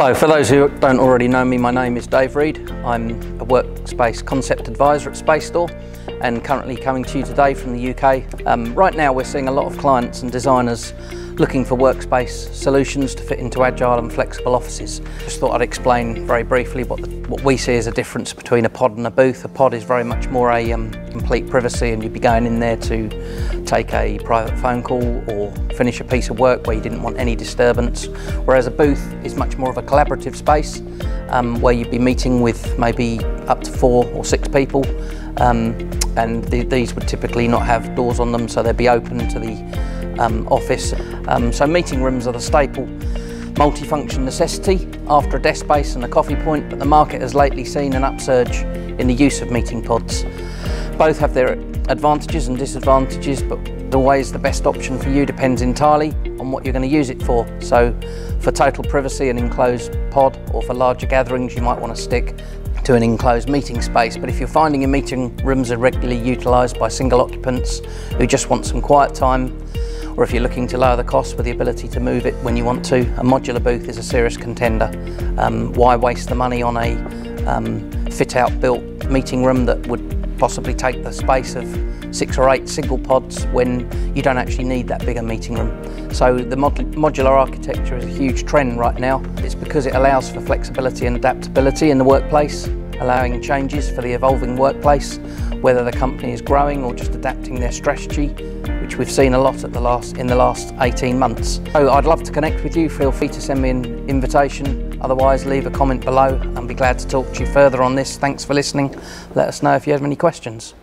Hello, for those who don't already know me, my name is Dave Reed. I'm a workspace concept advisor at Space Store and currently coming to you today from the UK. Right now we're seeing a lot of clients and designers looking for workspace solutions to fit into agile and flexible offices. Just thought I'd explain very briefly what we see as a difference between a pod and a booth. A pod is very much more a complete privacy, and you'd be going in there to take a private phone call or finish a piece of work where you didn't want any disturbance, whereas a booth is much more of a collaborative space where you'd be meeting with maybe up to 4 or 6 people, and these would typically not have doors on them, so they'd be open to the office. So meeting rooms are the staple multifunction necessity after a desk space and a coffee point, but the market has lately seen an upsurge in the use of meeting pods. Both have their advantages and disadvantages, but always the best option for you depends entirely on what you're going to use it for. So for total privacy, an enclosed pod, or for larger gatherings you might want to stick to an enclosed meeting space. But if you're finding your meeting rooms are regularly utilised by single occupants who just want some quiet time, or if you're looking to lower the cost with the ability to move it when you want to, a modular booth is a serious contender. Why waste the money on a fit-out built meeting room that would possibly take the space of 6 or 8 single pods when you don't actually need that bigger meeting room? So the modular architecture is a huge trend right now. It's because it allows for flexibility and adaptability in the workplace, allowing changes for the evolving workplace, whether the company is growing or just adapting their strategy, which we've seen a lot in the last 18 months. So I'd love to connect with you. Feel free to send me an invitation. Otherwise, leave a comment below and be glad to talk to you further on this. Thanks for listening. Let us know if you have any questions.